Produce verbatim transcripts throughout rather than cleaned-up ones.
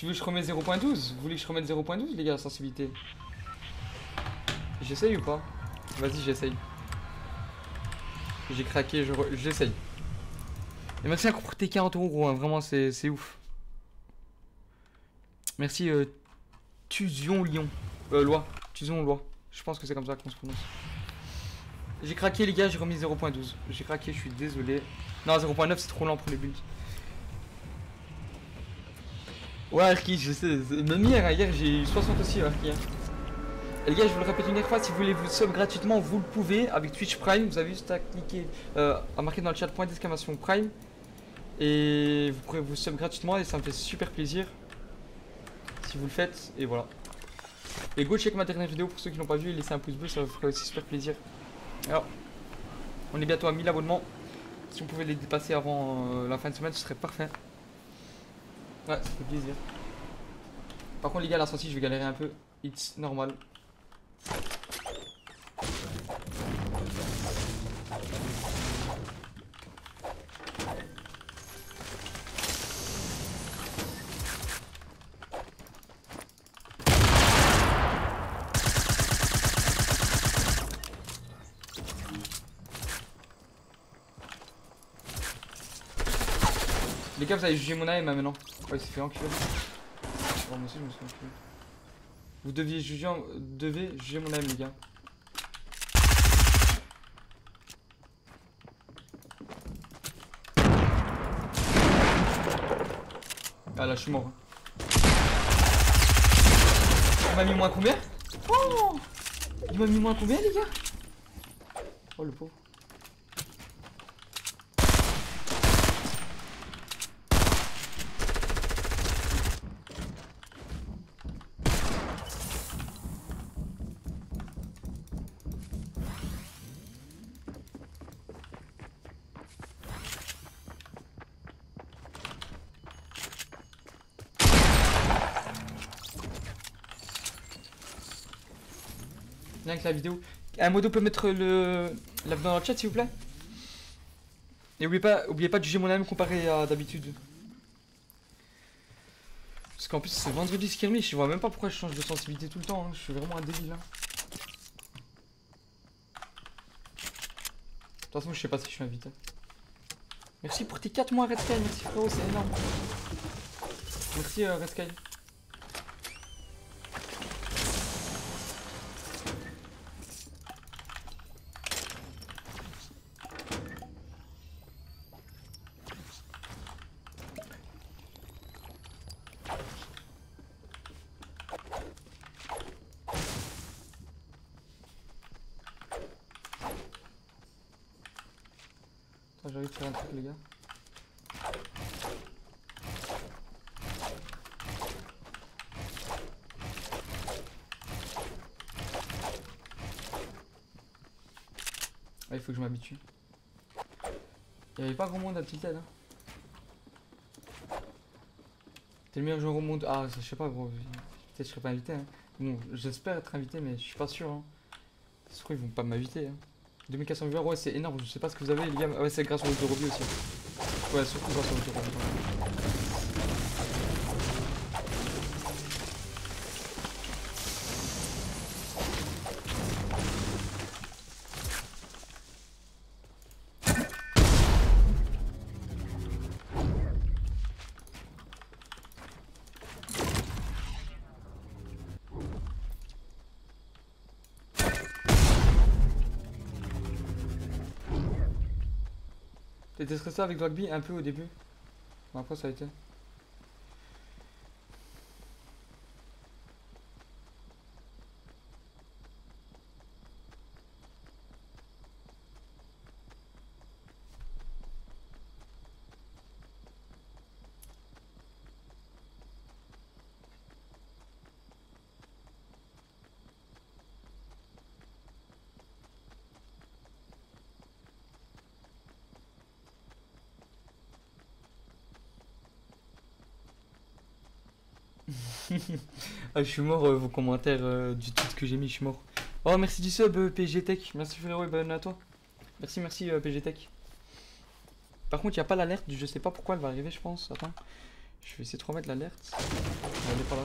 Tu veux que je remette zéro point douze? Vous voulez que je remette zéro point douze les gars, sensibilité? J'essaye ou pas? Vas-y, j'essaye. J'ai craqué, j'essaye. Je re... Et merci à pour tes quarante euros gros, hein. Vraiment c'est ouf. Merci euh, Tusion Lyon. Euh, Loi. Tusion Loi. Je pense que c'est comme ça qu'on se prononce. J'ai craqué les gars, j'ai remis zéro point douze. J'ai craqué, je suis désolé. Non, zéro point neuf c'est trop lent pour les builds. Ouais Arki, je sais, même hier, hier j'ai eu soixante aussi Arki. Hein. Et les gars, je vous le répète une dernière fois, si vous voulez vous sub gratuitement, vous le pouvez avec Twitch Prime. Vous avez juste à cliquer, euh, à marquer dans le chat point d'exclamation Prime. Et vous pourrez vous sub gratuitement et ça me fait super plaisir. Si vous le faites, et voilà. Et go check ma dernière vidéo pour ceux qui l'ont pas vu et laissez un pouce bleu, ça me ferait aussi super plaisir. Alors, on est bientôt à mille abonnements. Si on pouvait les dépasser avant euh, la fin de semaine, ce serait parfait. Ouais, ça fait plaisir. Par contre les gars, la sortie, je vais galérer un peu. It's normal. Les gars, vous avez jugé mon A M maintenant. Ouais, il s'est fait enculer. Bon, moi aussi, je me suis enculé. Vous deviez juger, en... devez juger mon A M, les gars. Ah là, je suis mort. Il m'a mis moins combien? Oh, il m'a mis moins combien, les gars? Oh, le pauvre. Avec la vidéo, un modo peut mettre le la dans le chat s'il vous plaît. Et oubliez pas, oubliez pas de juger mon âme comparé à d'habitude. Parce qu'en plus c'est vendredi skirmish, je vois même pas pourquoi je change de sensibilité tout le temps. Hein. Je suis vraiment un débile. Hein. De toute façon je sais pas si je suis invité. Merci pour tes quatre mois Red Sky, merci frérot, c'est énorme. Merci euh, Red Sky. J'ai envie de faire un truc les gars. Ah, il faut que je m'habitue. Il n'y avait pas grand monde à petite tête. Hein. T'es le meilleur joueur au monde. Ah ça, je sais pas gros. Peut-être que je serais pas invité. Hein. Bon j'espère être invité mais je suis pas sûr. Hein. C'est sûr ils vont pas m'inviter. Hein. deux mille quatre cents viewers, ouais c'est énorme, je sais pas ce que vous avez les gars, ouais c'est grâce aux autorobies aussi. Ouais surtout grâce aux autorobies. T'étais stressé avec Dragby un peu au début. Bon, après ça a été. Ah, je suis mort, euh, vos commentaires euh, du titre que j'ai mis, je suis mort. Oh, merci du sub, euh, P G Tech. Merci frérot et bonne à toi. Merci, merci, euh, P G Tech. Par contre, il n'y a pas l'alerte, je sais pas pourquoi elle va arriver, je pense. Attends, Je vais essayer de remettre l'alerte. On va aller par là.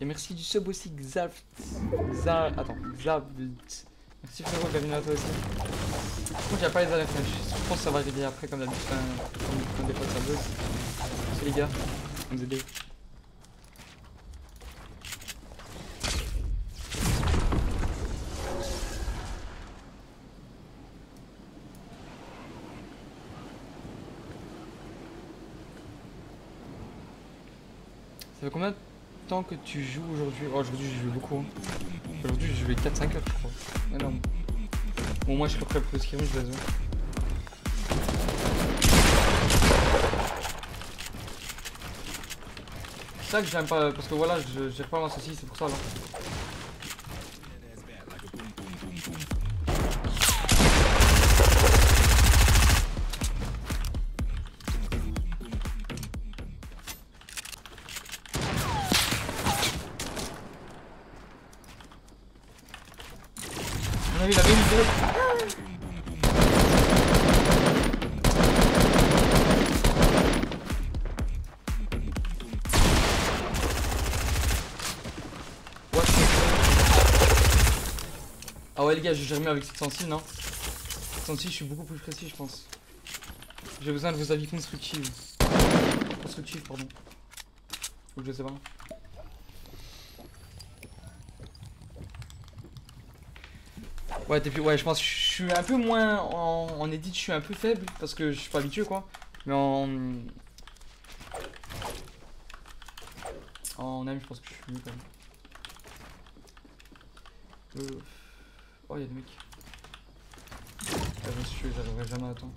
Et merci du sub aussi, Xaft. Xaft. Attends, Xaft. Merci frérot, bienvenue à toi aussi. Par contre, il n'y a pas les alertes. Je pense que ça va arriver après, comme d'habitude. Comme des fois, ça buzz. Merci les gars, vous aidez. Ça fait combien de temps que tu joues aujourd'hui? Oh, aujourd'hui je joue beaucoup. Hein. Aujourd'hui je jouais quatre cinq heures je crois. Mais non. Bon moi je suis prêt pour le scrimmage de la zone. C'est ça que j'aime pas, parce que voilà, j'ai pas lancé aussi, c'est pour ça là. Les gars, je gère mieux avec sept cent six, non? sept cent six, je suis beaucoup plus précis, je pense. J'ai besoin de vos avis constructifs. Constructifs, pardon. Ou je sais pas. Ouais, depuis, ouais, je pense que je suis un peu moins en, en edit, je suis un peu faible parce que je suis pas habitué, quoi. Mais en en aim, je pense que je suis mieux quand même. Euh... Oh y'a des mecs. Ah, je me suis tué, j'arriverai jamais à temps.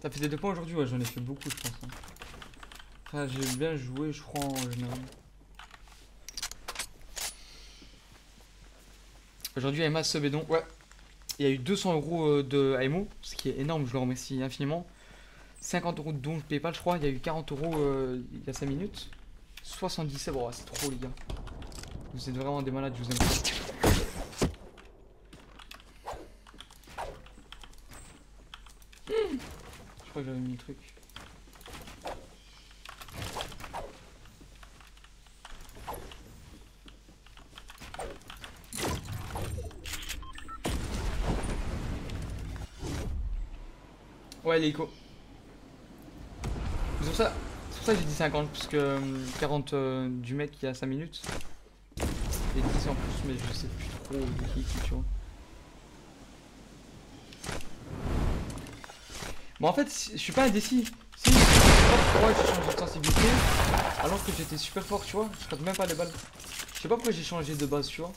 T'as fait des deux points aujourd'hui? Ouais, j'en ai fait beaucoup, je pense. Hein. Enfin, j'ai bien joué, je crois, en général. Aujourd'hui, Emma sub et donc, ouais. Il y a eu deux cents euros de A M O, ce qui est énorme, je le remercie infiniment. cinquante euros de dons PayPal, je crois. Il y a eu quarante euros euh, il y a cinq minutes. soixante-dix-sept, oh, c'est trop, les gars. Vous êtes vraiment des malades, je vous aime. Je crois que j'avais mis le truc. Ouais, les échos. C'est pour ça, c'est pour ça que j'ai dit cinquante, parce que quarante euh, du mec il y a cinq minutes. Et dix en plus, mais je sais plus trop de qui, qui tu vois. Bon, en fait, je suis pas indécis. Si, je suis pas pourquoi j'ai changé de sensibilité alors que j'étais super fort, tu vois. Je rate même pas les balles. Je sais pas pourquoi j'ai changé de base, tu vois.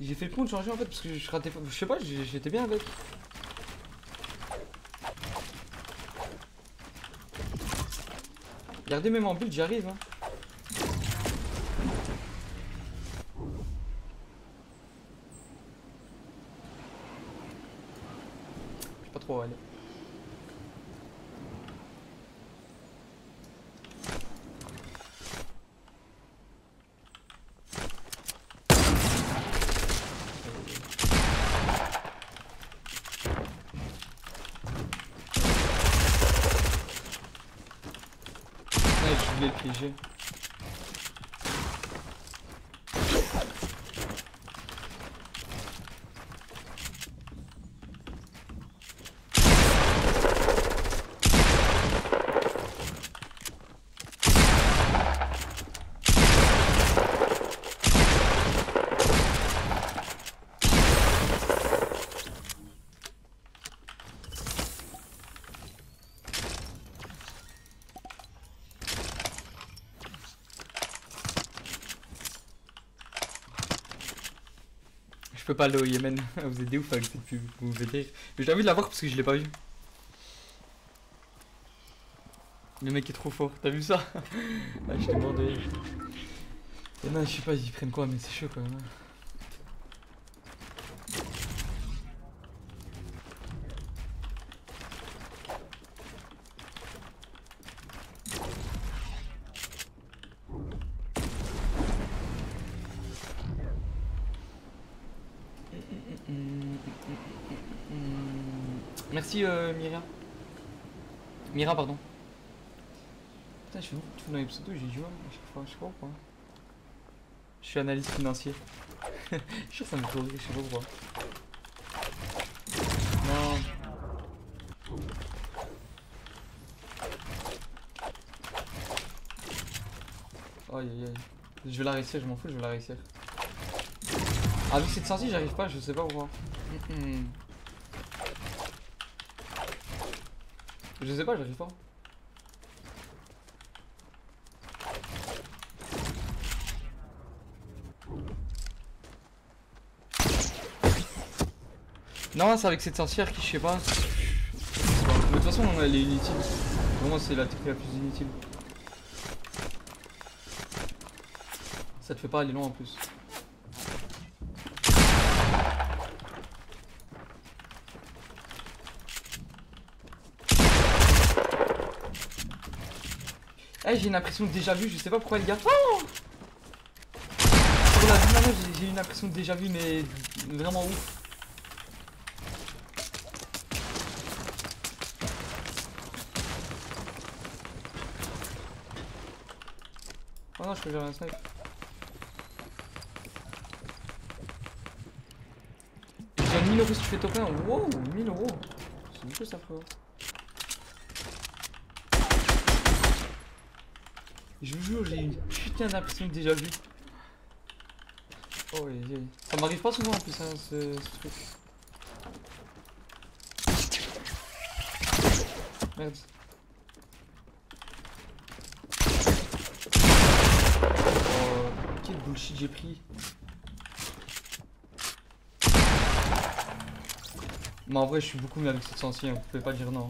J'ai fait le con de changer en fait parce que je ratais. Je sais pas, j'étais bien avec. Regardez, même en build, j'y arrive. Hein. Trop, allez. Ouais, je voulais le piéger. peux pas aller au Yémen. Vous êtes des ouf avec cette pub, vous me faites rire. Mais j'ai envie de la voir parce que je l'ai pas vu. Le mec est trop fort, t'as vu ça? Ah, je t'ai bordé. Et non, je sais pas, ils prennent quoi, mais c'est chaud quand même. Merci euh, Mira. Mira, pardon. Putain, je suis tout dans les pseudos, j'ai du mal à chaque fois, je sais pas pourquoi. Je suis analyste financier. Je suis sûr que ça me fait rire, je sais pas pourquoi. Non. Aïe aïe aïe. Je vais la réussir, je m'en fous, je vais la réussir. Ah, vu cette sortie, j'arrive pas, je sais pas pourquoi. Mm-mm. Je sais pas, j'arrive pas. Non, c'est avec cette sorcière qui, je sais pas. Mais de toute façon, elle est inutile. Pour moi, c'est la technique la plus inutile. Ça te fait pas aller loin en plus. Eh, j'ai une impression de déjà vu, je sais pas pourquoi les gars. Oh, pour la vie, non, j'ai une impression de déjà vu, mais vraiment ouf. Oh non, je peux gérer un snipe. J'ai mille euros si tu fais top un. Wow, mille euros. C'est beaucoup ça, frérot. Je vous jure, j'ai une putain d'impression déjà vue. Oh oui, oui. Ça m'arrive pas souvent en plus, hein, ce, ce truc. Merde. Oh, quel bullshit j'ai pris. Mais en vrai, je suis beaucoup mieux avec cette sensi, hein, vous pouvez pas dire non.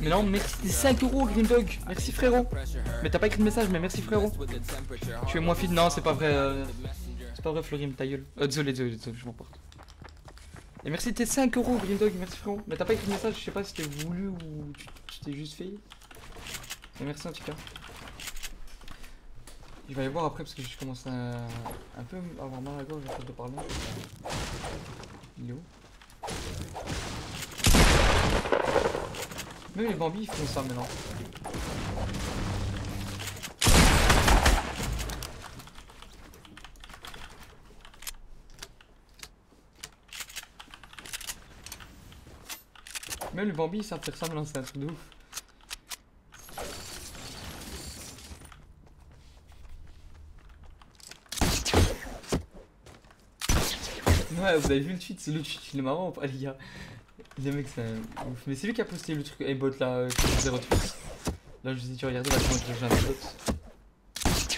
Mais non, merci des cinq euros Green Dog, merci frérot. Mais t'as pas écrit de message, mais merci frérot. Tu es moins fil, non c'est pas vrai. Euh... C'est pas vrai Florim, ta gueule. Euh, désolé, désolé, désolé, je m'emporte. Et merci tes cinq euros Green Dog, merci frérot. Mais t'as pas écrit de message, je sais pas si t'es voulu ou tu, tu t'es juste fait. Mais merci en tout cas. Je vais aller voir après parce que je commence à un peu avoir mal à la gorge, je vais te parler. Il est où ? Même les bambis ils font ça maintenant. Même les bambis ils savent faire ça maintenant, c'est un truc de ouf. Ouais, vous avez vu le tweet, c'est le tweet, il est marrant ou pas les gars? Les mecs, c'est un ouf. Mais c'est lui qui a posté le truc aimbot là, zéro tweets. Là, je vous ai dit, regardez, là, j'ai un bot.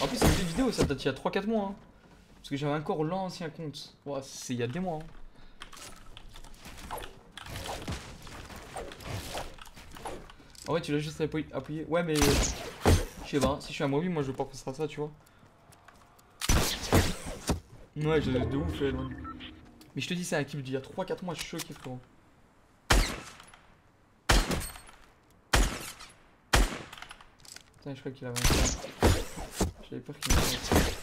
En plus, c'est une vidéo, ça date il y a trois quatre mois. Hein. Parce que j'avais encore l'ancien compte. Wow, c'est il y a des mois. Hein. En vrai, tu l'as juste appuyé. Ouais, mais. Je sais pas, si je suis un mobile, moi je veux pas qu'on se fasse ça, tu vois. Ouais, j'ai de ouf, là, loin. Mais je te dis, c'est un clip d'il y a trois quatre mois, je suis choqué, frérot. Putain, je crois qu'il avait un... J'avais peur qu'il m'avait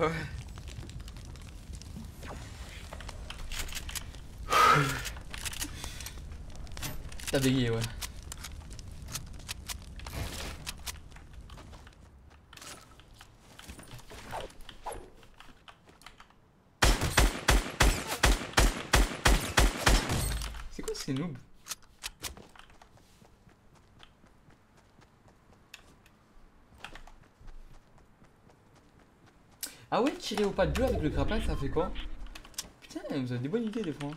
ouais. T'as bégayé, ouais. C'est quoi ces noobs? Ah ouais, tirer au pas de jeu avec le crapin, ça fait quoi? Putain, vous avez des bonnes idées des fois.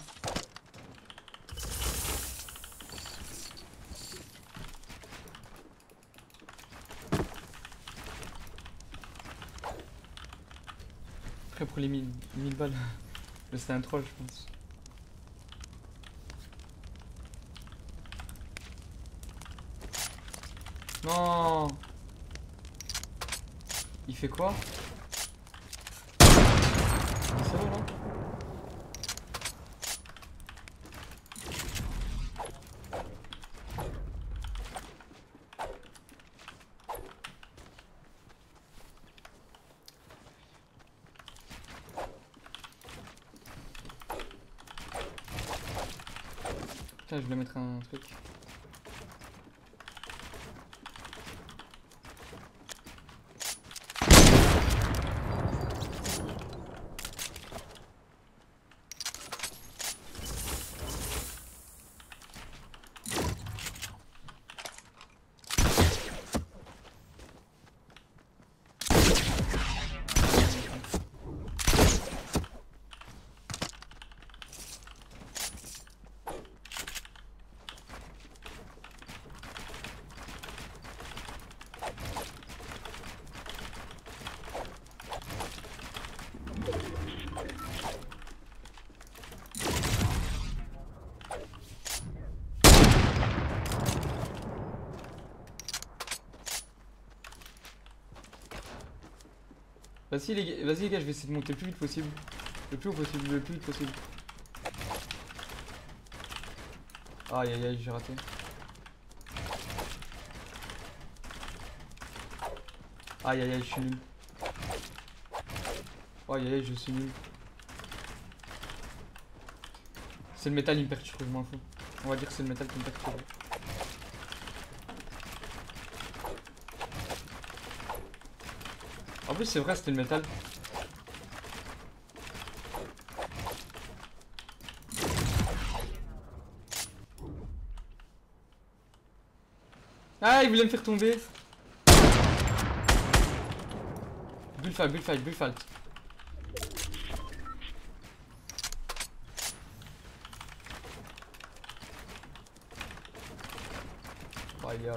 Après pour les mille balles, c'est un troll je pense. Non. Il fait quoi? C'est bon, non? Putain, je voulais mettre un truc. Vas-y les, vas les gars, je vais essayer de monter le plus vite possible. Le plus haut possible, le plus vite possible. Aïe aïe aïe, j'ai raté. Aïe aïe aïe, je suis nul. Aïe aïe aïe, je suis nul. C'est le métal, il me perturbe, je m'en fous. On va dire que c'est le métal qui me perturbe. En plus c'est vrai, c'était le métal. Ah, il voulait me faire tomber. Bullfight, bullfight, bullfight. Bye yo.